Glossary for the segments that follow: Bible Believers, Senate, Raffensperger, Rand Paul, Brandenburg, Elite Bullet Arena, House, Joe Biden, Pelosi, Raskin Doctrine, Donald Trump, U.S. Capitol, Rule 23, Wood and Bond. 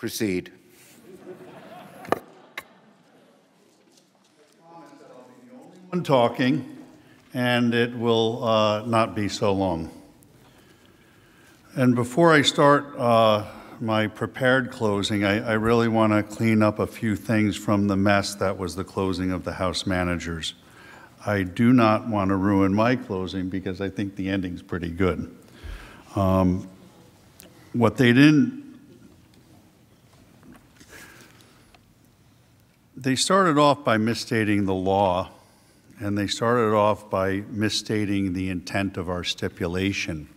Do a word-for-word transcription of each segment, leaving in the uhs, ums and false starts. Proceed. I'm talking, and it will uh, not be so long. And before I start uh, my prepared closing, I, I really want to clean up a few things from the mess that was the closing of the House managers. I do not want to ruin my closing because I think the ending's pretty good. Um, what they didn't, they started off by misstating the law. And they started off by misstating the intent of our stipulation.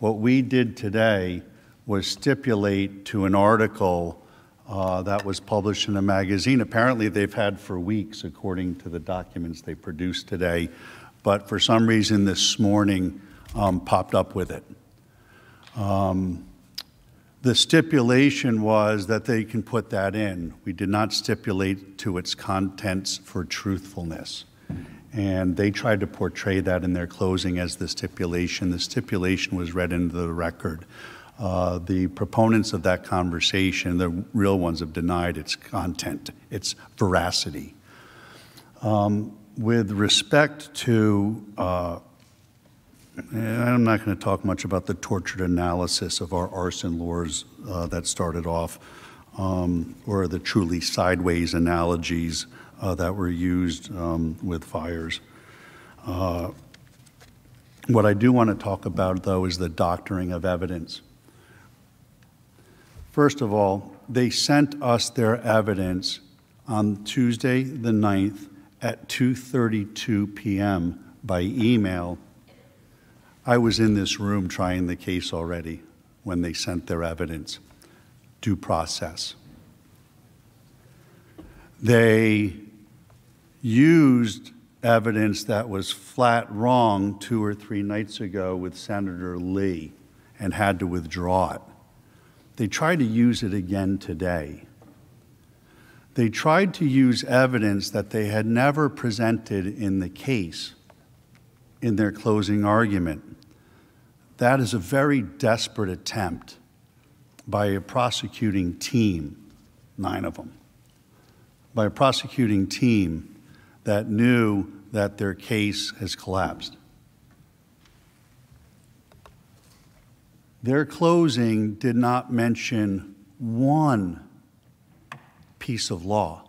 What we did today was stipulate to an article uh, that was published in a magazine. Apparently they've had for weeks, according to the documents they produced today. But for some reason this morning um, popped up with it. Um, the stipulation was that they can put that in. We did not stipulate to its contents for truthfulness. And they tried to portray that in their closing as the stipulation. The stipulation was read into the record. Uh, the proponents of that conversation, the real ones, have denied its content, its veracity. Um, with respect to, uh, I'm not going to talk much about the tortured analysis of our arson lures uh, that started off, um, or the truly sideways analogies Uh, that were used um, with fires. Uh, what I do want to talk about, though, is the doctoring of evidence. First of all, they sent us their evidence on Tuesday the ninth at two thirty-two p m by email. I was in this room trying the case already when they sent their evidence. Due process. They used evidence that was flat wrong two or three nights ago with Senator Lee and had to withdraw it. They tried to use it again today. They tried to use evidence that they had never presented in the case in their closing argument. That is a very desperate attempt by a prosecuting team, nine of them, by a prosecuting team that knew that their case has collapsed. Their closing did not mention one piece of law.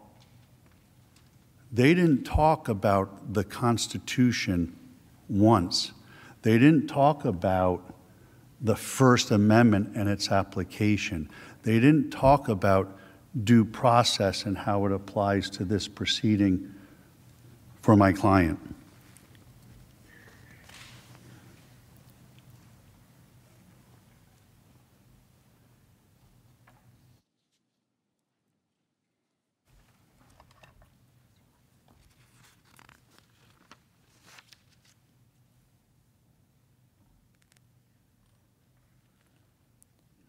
They didn't talk about the Constitution once. They didn't talk about the First Amendment and its application. They didn't talk about due process and how it applies to this proceeding for my client.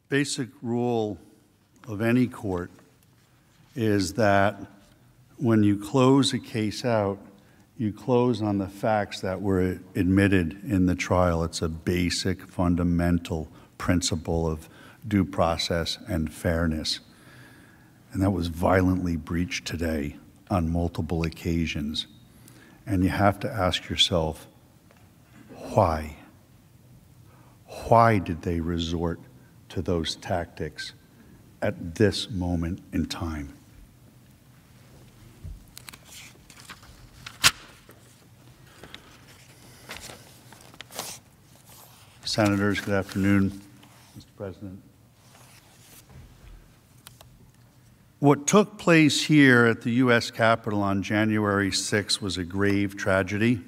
Basic rule of any court is that when you close a case out, you close on the facts that were admitted in the trial. It's a basic, fundamental principle of due process and fairness. And that was violently breached today on multiple occasions. And you have to ask yourself, why? Why did they resort to those tactics at this moment in time? Senators, good afternoon, Mister President. What took place here at the U S Capitol on January sixth was a grave tragedy.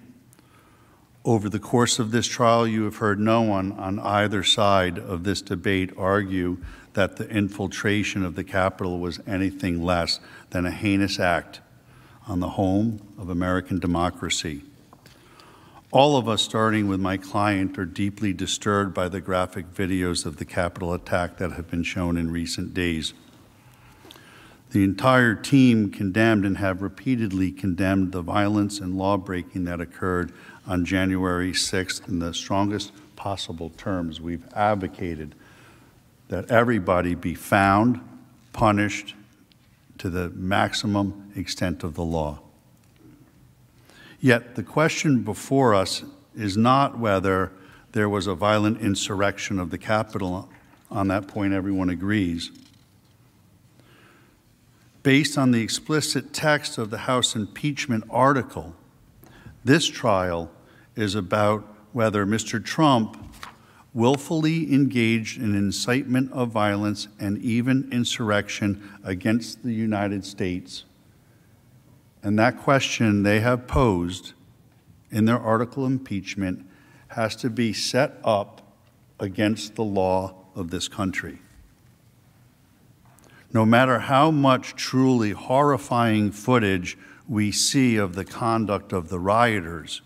Over the course of this trial, you have heard no one on either side of this debate argue that the infiltration of the Capitol was anything less than a heinous act on the home of American democracy. All of us, starting with my client, are deeply disturbed by the graphic videos of the Capitol attack that have been shown in recent days. The entire team condemned and have repeatedly condemned the violence and lawbreaking that occurred on January sixth in the strongest possible terms. We've advocated that everybody be found punished to the maximum extent of the law. Yet the question before us is not whether there was a violent insurrection of the Capitol. On that point, everyone agrees. Based on the explicit text of the House impeachment article, this trial is about whether Mister Trump willfully engaged in incitement of violence and even insurrection against the United States. And that question they have posed in their article impeachment has to be set up against the law of this country. No matter how much truly horrifying footage we see of the conduct of the rioters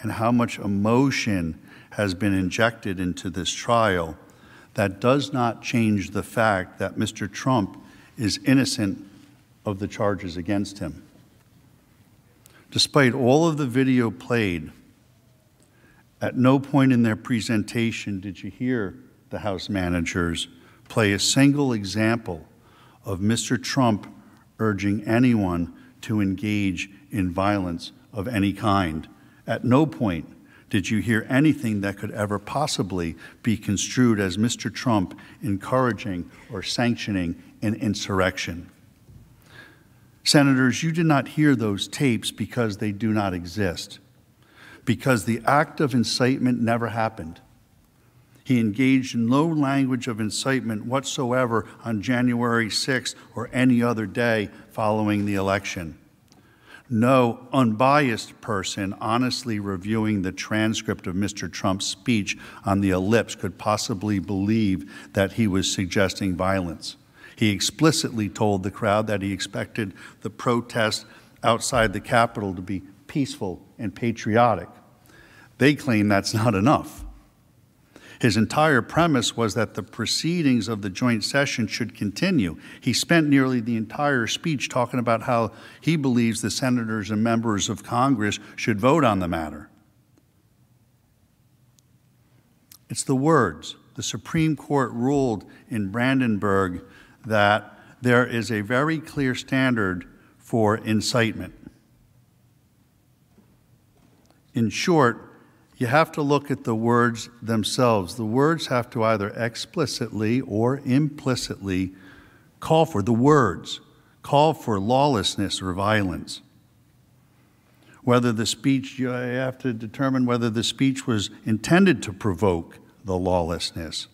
and how much emotion has been injected into this trial, that does not change the fact that Mister Trump is innocent of the charges against him. Despite all of the video played, at no point in their presentation did you hear the House managers play a single example of Mister Trump urging anyone to engage in violence of any kind. At no point did you hear anything that could ever possibly be construed as Mister Trump encouraging or sanctioning an insurrection. Senators, you did not hear those tapes because they do not exist, because the act of incitement never happened. He engaged in no language of incitement whatsoever on January sixth or any other day following the election. No unbiased person honestly reviewing the transcript of Mister Trump's speech on the ellipse could possibly believe that he was suggesting violence. He explicitly told the crowd that he expected the protest outside the Capitol to be peaceful and patriotic. They claim that's not enough. His entire premise was that the proceedings of the joint session should continue. He spent nearly the entire speech talking about how he believes the senators and members of Congress should vote on the matter. It's the words. The Supreme Court ruled in Brandenburg that there is a very clear standard for incitement. In short, you have to look at the words themselves. The words have to either explicitly or implicitly call for the words, call for lawlessness or violence. Whether the speech, you have to determine whether the speech was intended to provoke the lawlessness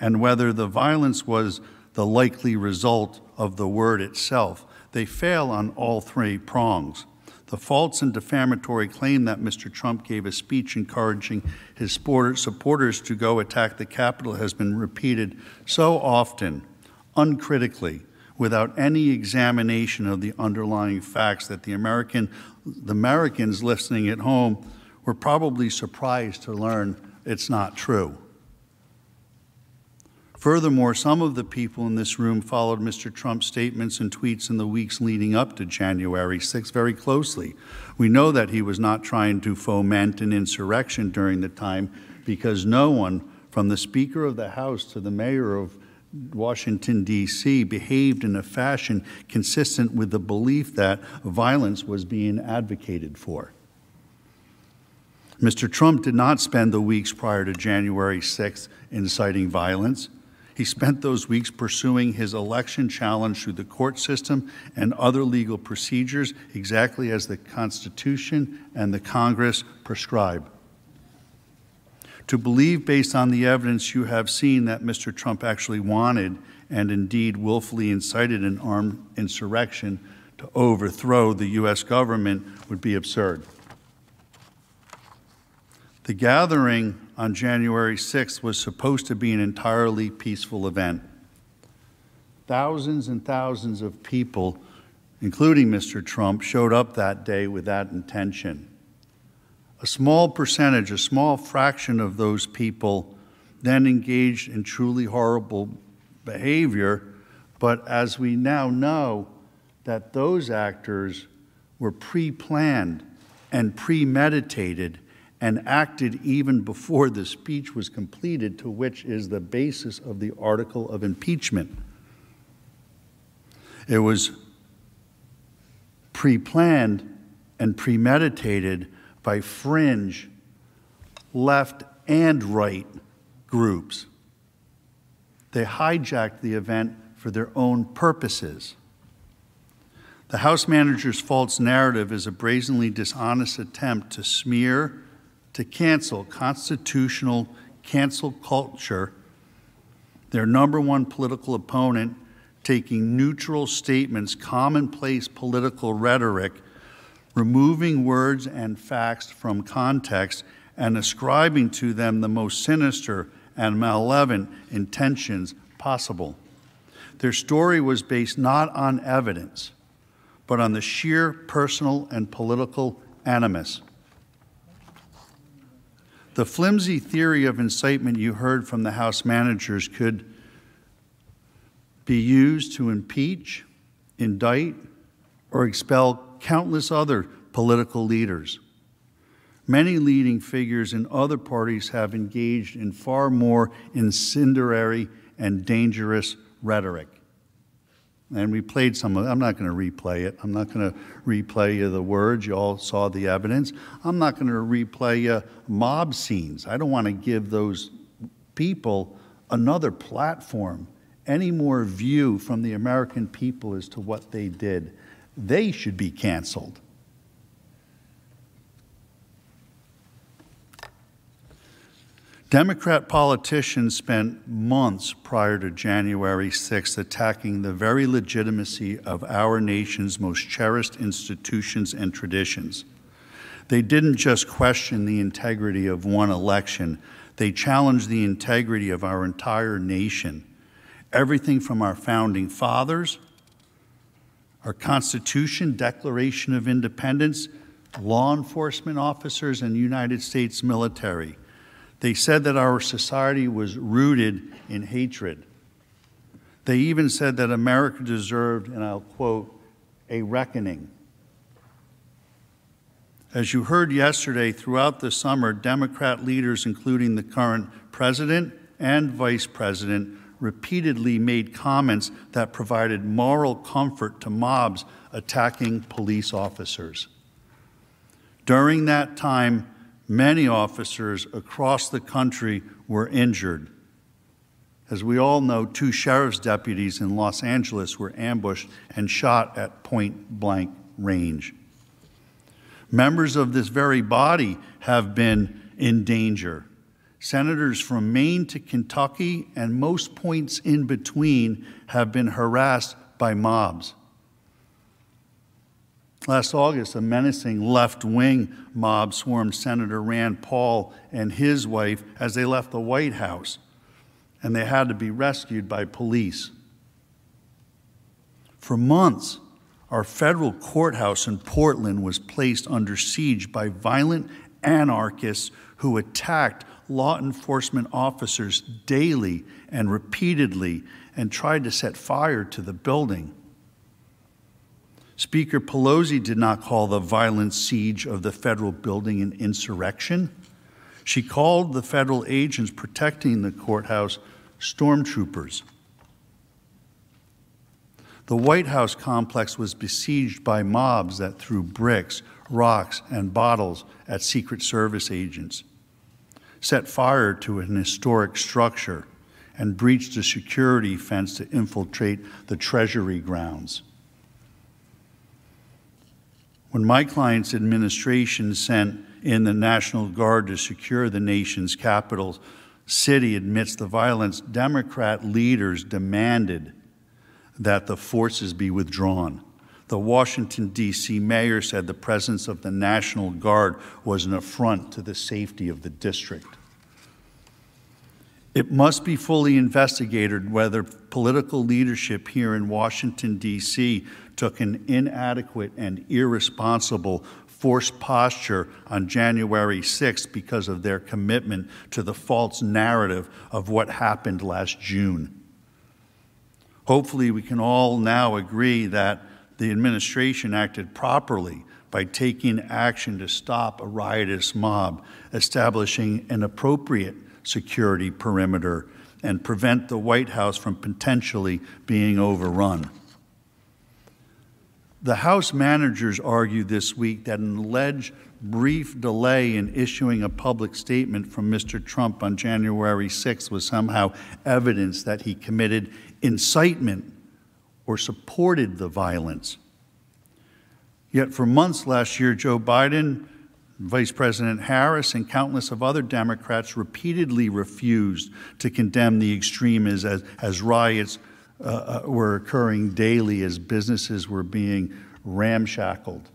and whether the violence was the likely result of the word itself. They fail on all three prongs. The false and defamatory claim that Mister Trump gave a speech encouraging his supporters to go attack the Capitol has been repeated so often, uncritically, without any examination of the underlying facts that the, American, the Americans listening at home were probably surprised to learn it's not true. Furthermore, some of the people in this room followed Mister Trump's statements and tweets in the weeks leading up to January sixth very closely. We know that he was not trying to foment an insurrection during the time because no one, from the Speaker of the House to the Mayor of Washington, D C, behaved in a fashion consistent with the belief that violence was being advocated for. Mister Trump did not spend the weeks prior to January sixth inciting violence. He spent those weeks pursuing his election challenge through the court system and other legal procedures, exactly as the Constitution and the Congress prescribe. To believe, based on the evidence you have seen, that Mister Trump actually wanted and indeed willfully incited an armed insurrection to overthrow the U S government would be absurd. The gathering on January sixth was supposed to be an entirely peaceful event. Thousands and thousands of people, including Mister Trump, showed up that day with that intention. A small percentage, a small fraction of those people then engaged in truly horrible behavior, but as we now know, that those actors were pre-planned and premeditated and acted even before the speech was completed, to which is the basis of the article of impeachment. It was pre-planned and premeditated by fringe left and right groups. They hijacked the event for their own purposes. The House manager's false narrative is a brazenly dishonest attempt to smear, to cancel constitutional cancel culture, their number one political opponent, taking neutral statements, commonplace political rhetoric, removing words and facts from context, and ascribing to them the most sinister and malevolent intentions possible. Their story was based not on evidence, but on the sheer personal and political animus. The flimsy theory of incitement you heard from the House managers could be used to impeach, indict, or expel countless other political leaders. Many leading figures in other parties have engaged in far more incendiary and dangerous rhetoric. And we played some of it. I'm not going to replay it. I'm not going to replay you the words. You all saw the evidence. I'm not going to replay you mob scenes. I don't want to give those people another platform, any more view from the American people as to what they did. They should be canceled. Democrat politicians spent months prior to January sixth attacking the very legitimacy of our nation's most cherished institutions and traditions. They didn't just question the integrity of one election, they challenged the integrity of our entire nation. Everything from our founding fathers, our Constitution, Declaration of Independence, law enforcement officers, and United States military. They said that our society was rooted in hatred. They even said that America deserved, and I'll quote, a reckoning. As you heard yesterday, throughout the summer, Democrat leaders, including the current president and vice president, repeatedly made comments that provided moral comfort to mobs attacking police officers. During that time, many officers across the country were injured. As we all know, two sheriff's deputies in Los Angeles were ambushed and shot at point-blank range. Members of this very body have been in danger. Senators from Maine to Kentucky and most points in between have been harassed by mobs. Last August, a menacing left-wing mob swarmed Senator Rand Paul and his wife as they left the White House, and they had to be rescued by police. For months, our federal courthouse in Portland was placed under siege by violent anarchists who attacked law enforcement officers daily and repeatedly and tried to set fire to the building. Speaker Pelosi did not call the violent siege of the federal building an insurrection. She called the federal agents protecting the courthouse stormtroopers. The White House complex was besieged by mobs that threw bricks, rocks, and bottles at Secret Service agents, set fire to an historic structure, and breached a security fence to infiltrate the Treasury grounds. When my client's administration sent in the National Guard to secure the nation's capital city amidst the violence, Democrat leaders demanded that the forces be withdrawn. The Washington, D C mayor said the presence of the National Guard was an affront to the safety of the district. It must be fully investigated whether political leadership here in Washington, D C took an inadequate and irresponsible forced posture on January sixth because of their commitment to the false narrative of what happened last June. Hopefully, we can all now agree that the administration acted properly by taking action to stop a riotous mob, establishing an appropriate security perimeter, and prevent the White House from potentially being overrun. The House managers argued this week that an alleged brief delay in issuing a public statement from Mister Trump on January sixth was somehow evidence that he committed incitement or supported the violence. Yet for months last year, Joe Biden, Vice President Harris, and countless of other Democrats repeatedly refused to condemn the extremists as, as riots uh, were occurring daily, as businesses were being ramshackled,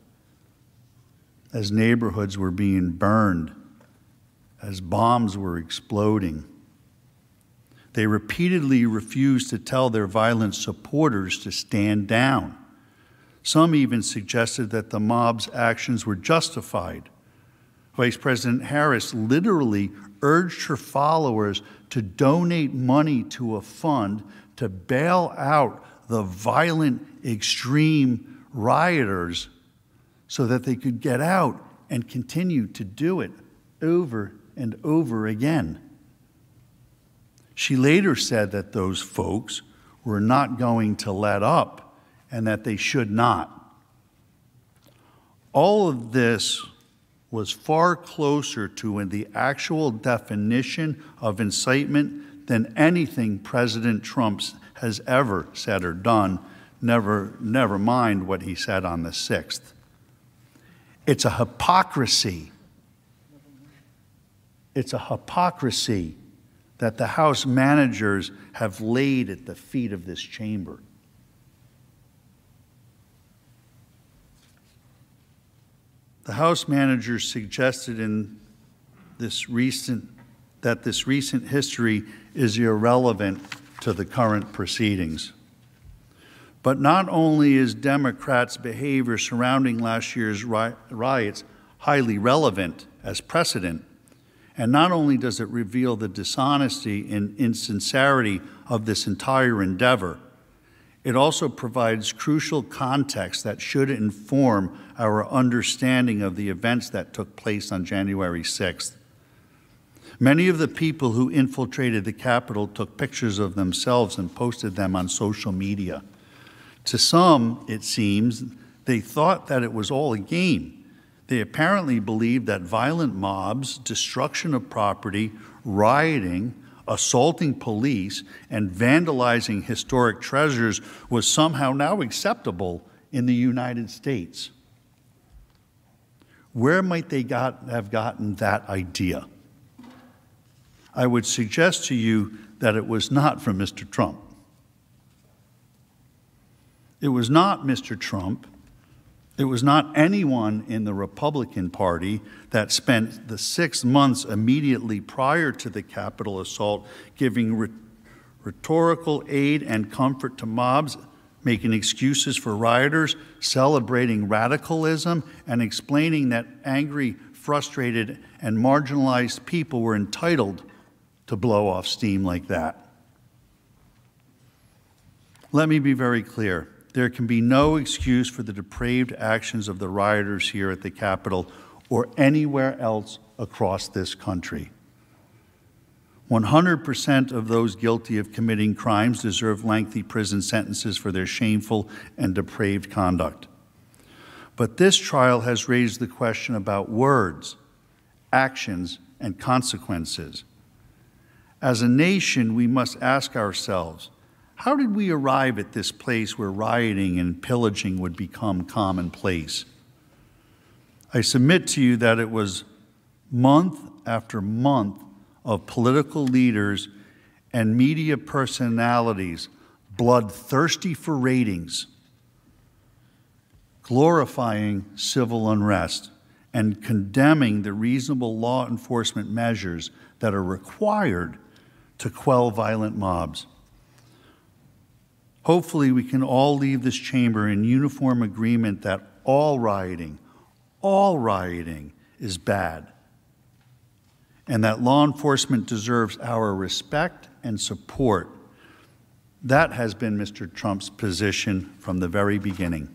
as neighborhoods were being burned, as bombs were exploding. They repeatedly refused to tell their violent supporters to stand down. Some even suggested that the mob's actions were justified. Vice President Harris literally urged her followers to donate money to a fund to bail out the violent, extreme rioters so that they could get out and continue to do it over and over again. She later said that those folks were not going to let up and that they should not. All of this was far closer to the actual definition of incitement than anything President Trump has ever said or done, never, never mind what he said on the sixth. It's a hypocrisy. It's a hypocrisy that the House managers have laid at the feet of this chamber. The House managers suggested in this recent, that this recent history is irrelevant to the current proceedings. But not only is Democrats' behavior surrounding last year's ri- riots highly relevant as precedent, and not only does it reveal the dishonesty and insincerity of this entire endeavor, it also provides crucial context that should inform our understanding of the events that took place on January sixth. Many of the people who infiltrated the Capitol took pictures of themselves and posted them on social media. To some, it seems, they thought that it was all a game. They apparently believed that violent mobs, destruction of property, rioting, assaulting police, and vandalizing historic treasures was somehow now acceptable in the United States. Where might they got, have gotten that idea? I would suggest to you that it was not from Mister Trump. It was not Mister Trump. It was not anyone in the Republican Party that spent the six months immediately prior to the Capitol assault giving rhetorical aid and comfort to mobs, making excuses for rioters, celebrating radicalism, and explaining that angry, frustrated, and marginalized people were entitled to blow off steam like that. Let me be very clear. There can be no excuse for the depraved actions of the rioters here at the Capitol or anywhere else across this country. one hundred percent of those guilty of committing crimes deserve lengthy prison sentences for their shameful and depraved conduct. But this trial has raised the question about words, actions, and consequences. As a nation, we must ask ourselves, how did we arrive at this place where rioting and pillaging would become commonplace? I submit to you that it was month after month of political leaders and media personalities bloodthirsty for ratings, glorifying civil unrest, and condemning the reasonable law enforcement measures that are required to quell violent mobs. Hopefully, we can all leave this chamber in uniform agreement that all rioting, all rioting is bad, and that law enforcement deserves our respect and support. That has been Mister Trump's position from the very beginning.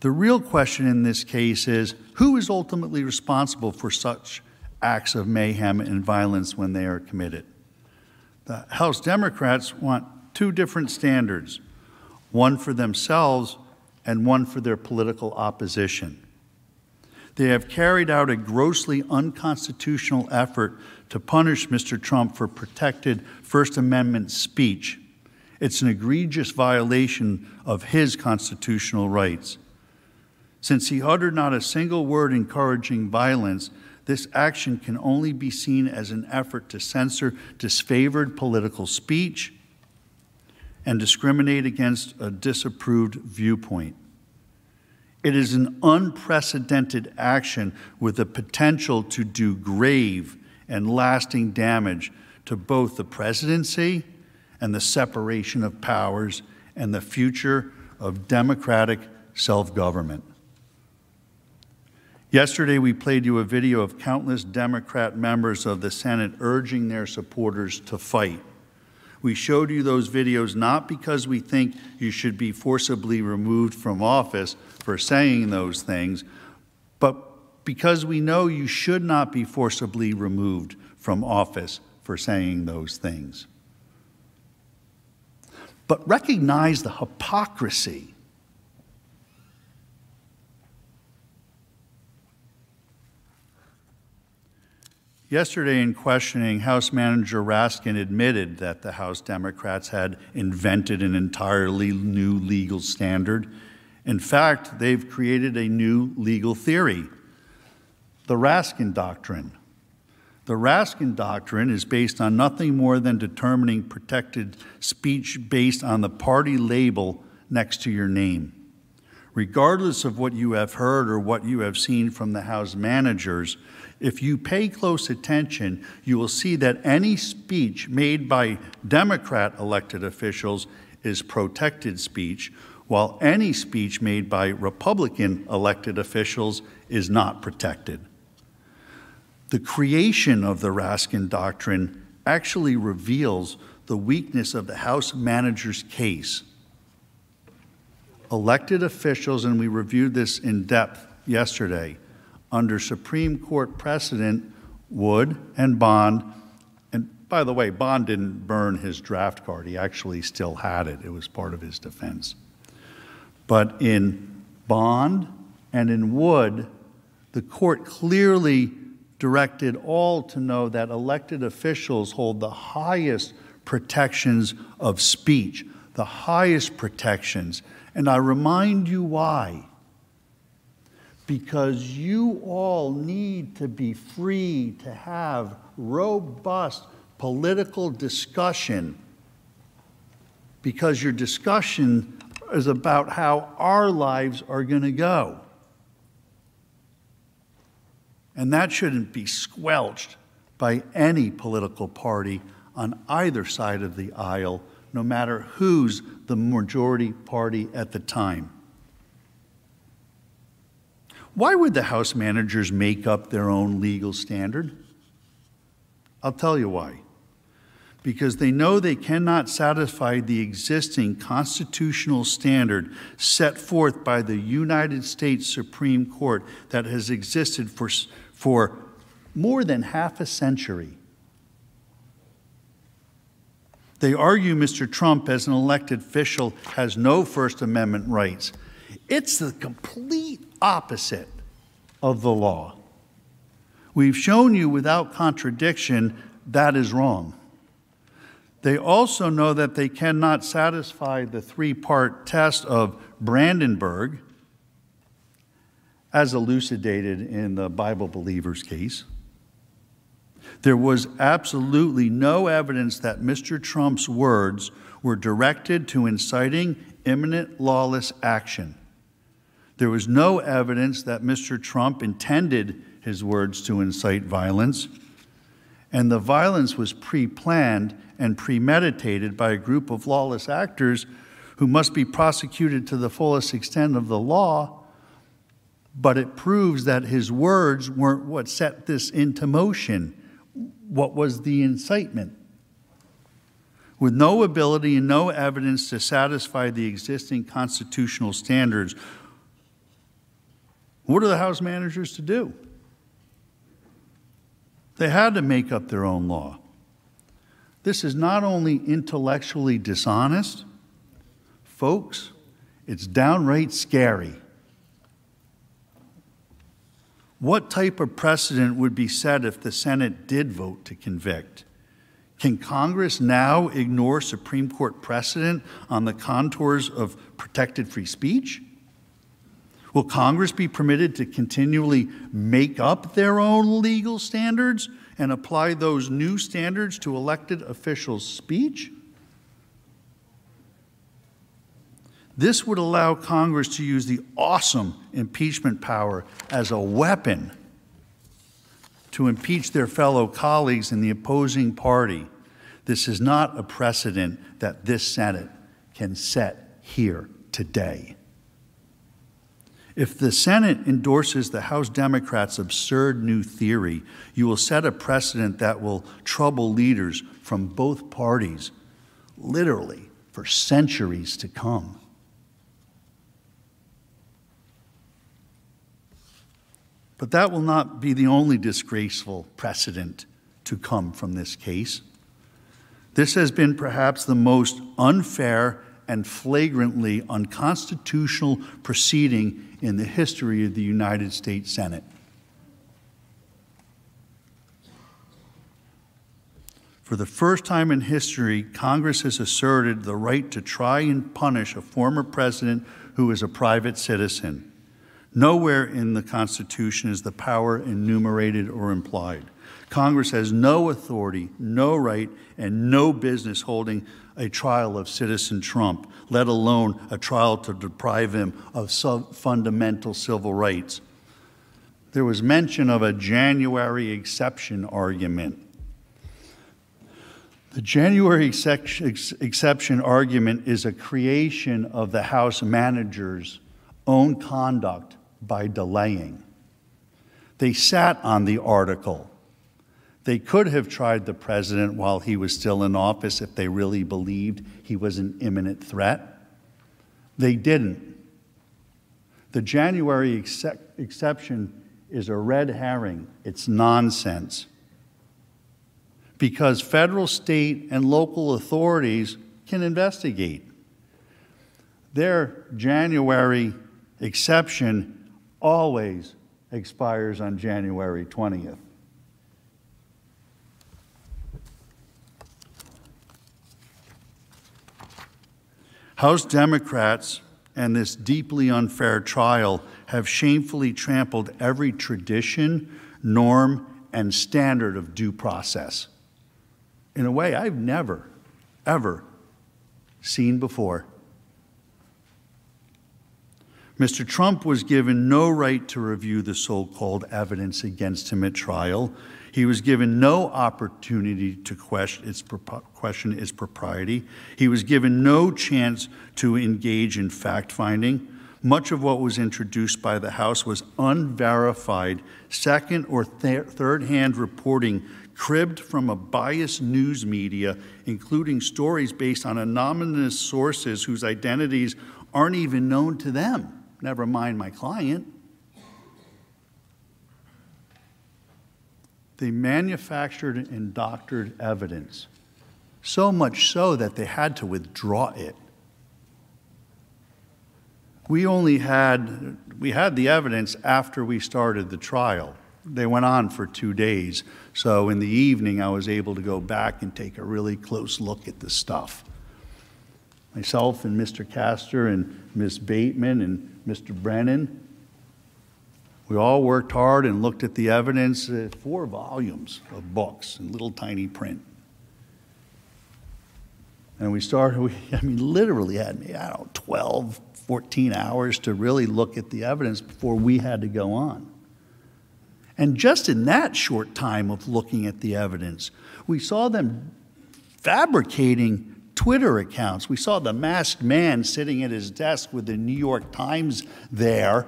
The real question in this case is, who is ultimately responsible for such acts of mayhem and violence when they are committed? The House Democrats want two different standards, one for themselves and one for their political opposition. They have carried out a grossly unconstitutional effort to punish Mister Trump for protected First Amendment speech. It's an egregious violation of his constitutional rights. Since he uttered not a single word encouraging violence, this action can only be seen as an effort to censor disfavored political speech and discriminate against a disapproved viewpoint. It is an unprecedented action with the potential to do grave and lasting damage to both the presidency and the separation of powers and the future of democratic self-government. Yesterday, we played you a video of countless Democrat members of the Senate urging their supporters to fight. We showed you those videos not because we think you should be forcibly removed from office for saying those things, but because we know you should not be forcibly removed from office for saying those things. But recognize the hypocrisy. Yesterday, in questioning, House Manager Raskin admitted that the House Democrats had invented an entirely new legal standard. In fact, they've created a new legal theory, the Raskin Doctrine. The Raskin Doctrine is based on nothing more than determining protected speech based on the party label next to your name. Regardless of what you have heard or what you have seen from the House managers, if you pay close attention, you will see that any speech made by Democrat elected officials is protected speech, while any speech made by Republican elected officials is not protected. The creation of the Raskin Doctrine actually reveals the weakness of the House manager's case. Elected officials, and we reviewed this in depth yesterday, under Supreme Court precedent, Wood and Bond, and by the way, Bond didn't burn his draft card. He actually still had it. It was part of his defense. But in Bond and in Wood, the court clearly directed all to know that elected officials hold the highest protections of speech, the highest protections. And I remind you why. Because you all need to be free to have robust political discussion, because your discussion is about how our lives are going to go. And that shouldn't be squelched by any political party on either side of the aisle, no matter who's the majority party at the time. Why would the House managers make up their own legal standard? I'll tell you why. Because they know they cannot satisfy the existing constitutional standard set forth by the United States Supreme Court that has existed for, for more than half a century. They argue Mister Trump, as an elected official, has no First Amendment rights. It's the complete opposite of the law. We've shown you without contradiction that is wrong. They also know that they cannot satisfy the three-part test of Brandenburg, as elucidated in the Bible Believers case. There was absolutely no evidence that Mister Trump's words were directed to inciting imminent lawless action. There was no evidence that Mister Trump intended his words to incite violence, and the violence was pre-planned and premeditated by a group of lawless actors who must be prosecuted to the fullest extent of the law, but it proves that his words weren't what set this into motion. What was the incitement? With no ability and no evidence to satisfy the existing constitutional standards, what are the House managers to do? They had to make up their own law. This is not only intellectually dishonest, folks, It's downright scary. What type of precedent would be set if the Senate did vote to convict? Can Congress now ignore Supreme Court precedent on the contours of protected free speech? Will Congress be permitted to continually make up their own legal standards and apply those new standards to elected officials' speech? This would allow Congress to use the awesome impeachment power as a weapon to impeach their fellow colleagues in the opposing party. This is not a precedent that this Senate can set here today. If the Senate endorses the House Democrats' absurd new theory, you will set a precedent that will trouble leaders from both parties, literally for centuries to come. But that will not be the only disgraceful precedent to come from this case. This has been perhaps the most unfair and flagrantly unconstitutional proceeding in the history of the United States Senate. For the first time in history, Congress has asserted the right to try and punish a former president who is a private citizen. Nowhere in the Constitution is the power enumerated or implied. Congress has no authority, no right, and no business holding a trial of Citizen Trump, let alone a trial to deprive him of some fundamental civil rights. There was mention of a January exception argument. The January exception argument is a creation of the House manager's own conduct by delaying. They sat on the article. They could have tried the president while he was still in office if they really believed he was an imminent threat. They didn't. The January exception is a red herring. It's nonsense. Because federal, state, and local authorities can investigate. Their January exception always expires on January twentieth. House Democrats and this deeply unfair trial have shamefully trampled every tradition, norm, and standard of due process in a way I've never, ever seen before. Mister Trump was given no right to review the so-called evidence against him at trial. He was given no opportunity to question its, question its propriety. He was given no chance to engage in fact-finding. Much of what was introduced by the House was unverified, second or th third-hand reporting cribbed from a biased news media, including stories based on anonymous sources whose identities aren't even known to them. Never mind my client. They manufactured and doctored evidence, so much so that they had to withdraw it. We only had, we had the evidence after we started the trial. They went on for two days, so in the evening I was able to go back and take a really close look at the stuff. Myself and Mister Castor and Miz Bateman and Mister Brennan, we all worked hard and looked at the evidence, uh, four volumes of books in little tiny print. And we started, we, I mean, literally had, I don't know, twelve, fourteen hours to really look at the evidence before we had to go on. And just in that short time of looking at the evidence, we saw them fabricating Twitter accounts. We saw the masked man sitting at his desk with the New York Times there.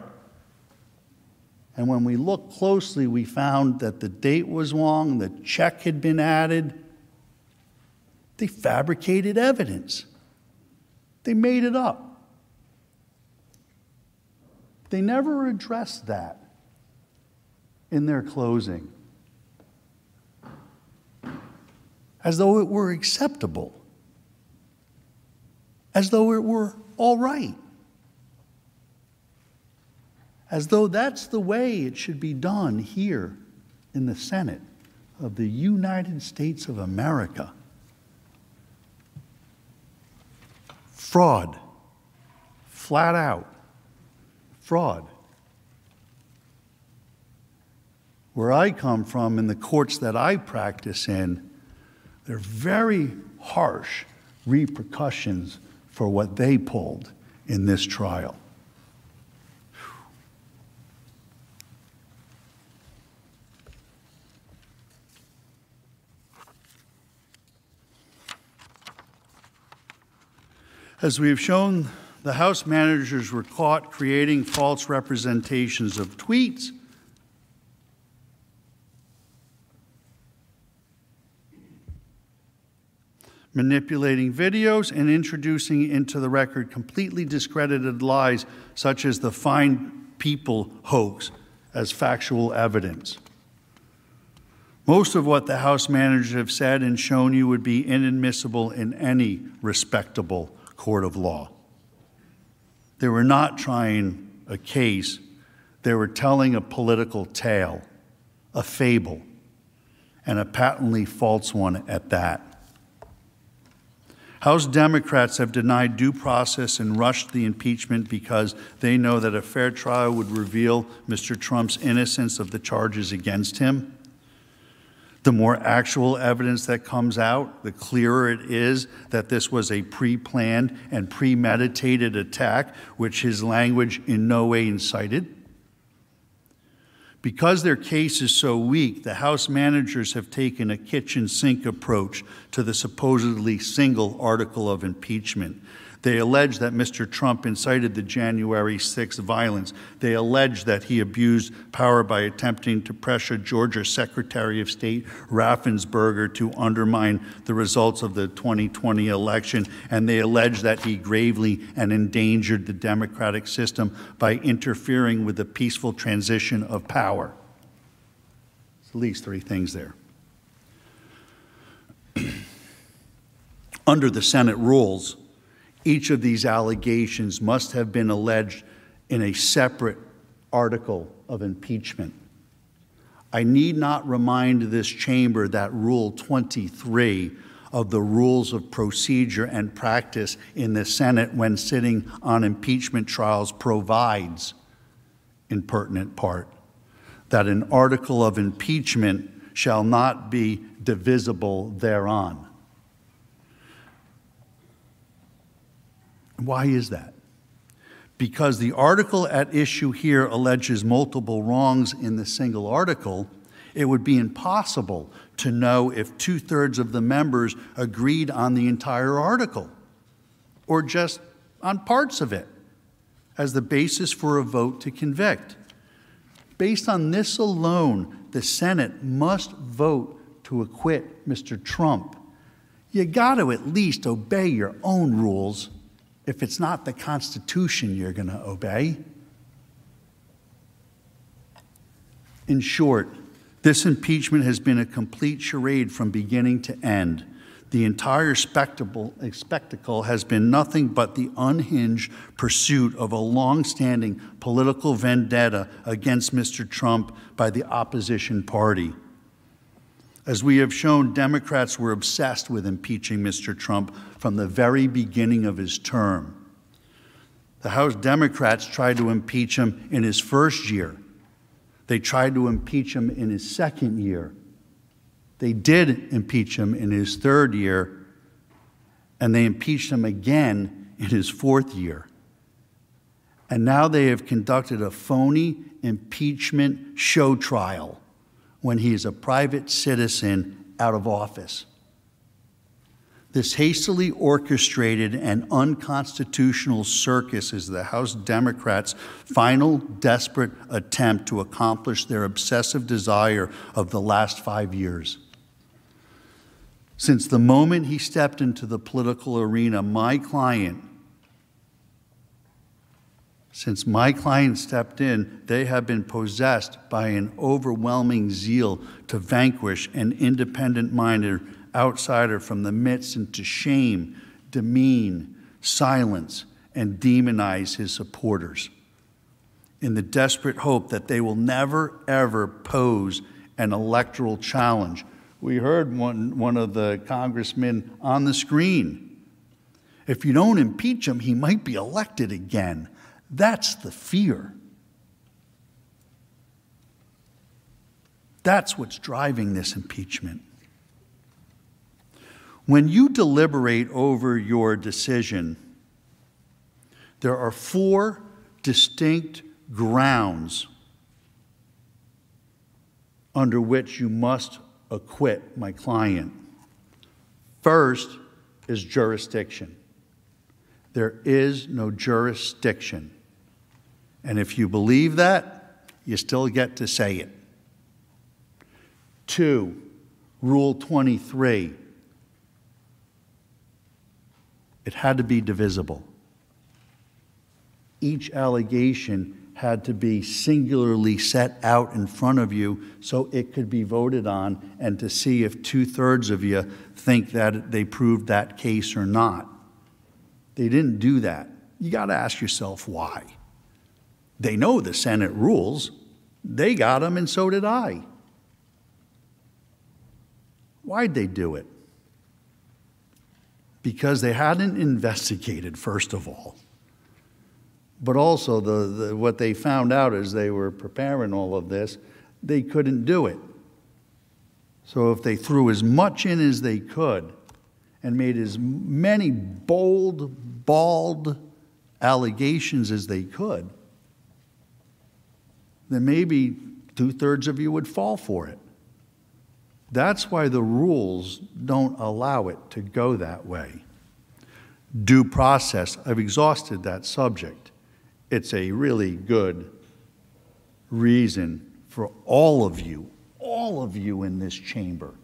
And when we looked closely, we found that the date was wrong, the check had been added. They fabricated evidence. They made it up. They never addressed that in their closing, as though it were acceptable. As though it were all right. as though that's the way it should be done here in the Senate of the United States of America. Fraud, flat out, fraud. Where I come from, in the courts that I practice in, there are very harsh repercussions for what they pulled in this trial. As we have shown, the House managers were caught creating false representations of tweets. Manipulating videos and introducing into the record completely discredited lies such as the Fine People hoax as factual evidence. Most of what the House managers have said and shown you would be inadmissible in any respectable court of law. They were not trying a case. They were telling a political tale, a fable, and a patently false one at that. House Democrats have denied due process and rushed the impeachment because they know that a fair trial would reveal Mister Trump's innocence of the charges against him. The more actual evidence that comes out, the clearer it is that this was a pre-planned and premeditated attack, which his language in no way incited. Because their case is so weak, the House managers have taken a kitchen sink approach to the supposedly single article of impeachment. They allege that Mister Trump incited the January sixth violence. They allege that he abused power by attempting to pressure Georgia Secretary of State Raffensperger to undermine the results of the twenty twenty election. And they allege that he gravely and endangered the democratic system by interfering with the peaceful transition of power. There's at least three things there. Under the Senate rules, each of these allegations must have been alleged in a separate article of impeachment. I need not remind this chamber that Rule twenty-three of the rules of procedure and practice in the Senate when sitting on impeachment trials provides, in pertinent part, that an article of impeachment shall not be divisible thereon. Why is that? Because the article at issue here alleges multiple wrongs in the single article, it would be impossible to know if two-thirds of the members agreed on the entire article or just on parts of it as the basis for a vote to convict. Based on this alone, the Senate must vote to acquit Mister Trump. You got to at least obey your own rules. If it's not the Constitution you're going to obey. In short, this impeachment has been a complete charade from beginning to end. The entire spectacle has been nothing but the unhinged pursuit of a long-standing political vendetta against Mister Trump by the opposition party. As we have shown, Democrats were obsessed with impeaching Mister Trump from the very beginning of his term. The House Democrats tried to impeach him in his first year. They tried to impeach him in his second year. They did impeach him in his third year, and they impeached him again in his fourth year. And now they have conducted a phony impeachment show trial when he is a private citizen out of office. This hastily orchestrated and unconstitutional circus is the House Democrats' final desperate attempt to accomplish their obsessive desire of the last five years. Since the moment he stepped into the political arena, my client, Since my client stepped in, they have been possessed by an overwhelming zeal to vanquish an independent-minded outsider from the midst and to shame, demean, silence, and demonize his supporters. in the desperate hope that they will never, ever pose an electoral challenge. We heard one, one of the congressmen on the screen. If you don't impeach him, he might be elected again. That's the fear. That's what's driving this impeachment. When you deliberate over your decision, there are four distinct grounds under which you must acquit my client. First is jurisdiction. There is no jurisdiction. And if you believe that, you still get to say it. Two, Rule twenty-three. It had to be divisible. Each allegation had to be singularly set out in front of you so it could be voted on, and to see if two-thirds of you think that they proved that case or not. They didn't do that. You got to ask yourself why. They know the Senate rules. They got them, and so did I. Why'd they do it? Because they hadn't investigated, first of all. But also, the, the, what they found out as they were preparing all of this, they couldn't do it. So if they threw as much in as they could and made as many bold, bald allegations as they could, then maybe two-thirds of you would fall for it. That's why the rules don't allow it to go that way. Due process, I've exhausted that subject. It's a really good reason for all of you, all of you in this chamber,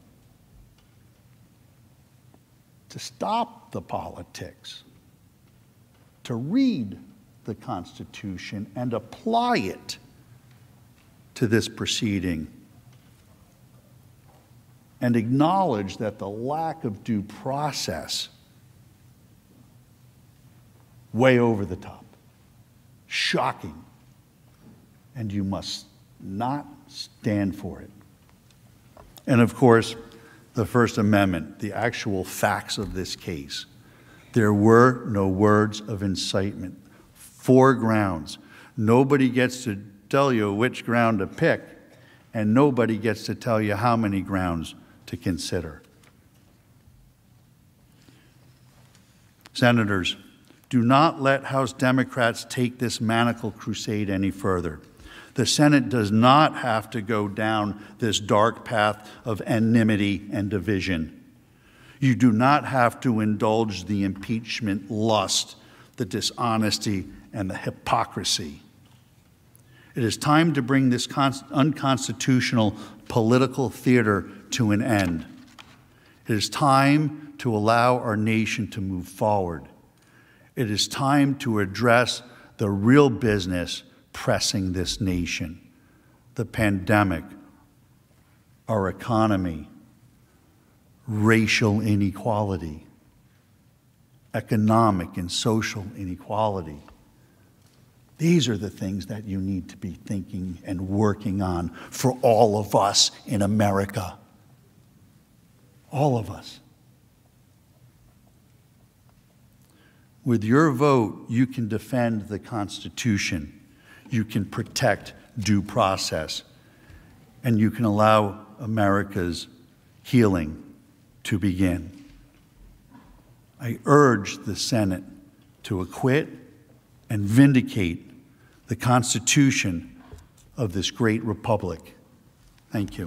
to stop the politics, to read the Constitution and apply it to this proceeding, and acknowledge that the lack of due process, way over the top, shocking, and you must not stand for it. And of course, the First Amendment, the actual facts of this case. There were no words of incitement. Four grounds. Nobody gets to tell you which ground to pick, and nobody gets to tell you how many grounds to consider. Senators, do not let House Democrats take this manacle crusade any further. The Senate does not have to go down this dark path of enmity and division. You do not have to indulge the impeachment lust, the dishonesty, and the hypocrisy. It is time to bring this unconstitutional political theater to an end. It is time to allow our nation to move forward. It is time to address the real business pressing this nation: the pandemic, our economy, racial inequality, economic and social inequality. These are the things that you need to be thinking and working on for all of us in America. All of us. With your vote, you can defend the Constitution, you can protect due process, and you can allow America's healing to begin. I urge the Senate to acquit and vindicate the Constitution of this great republic. Thank you.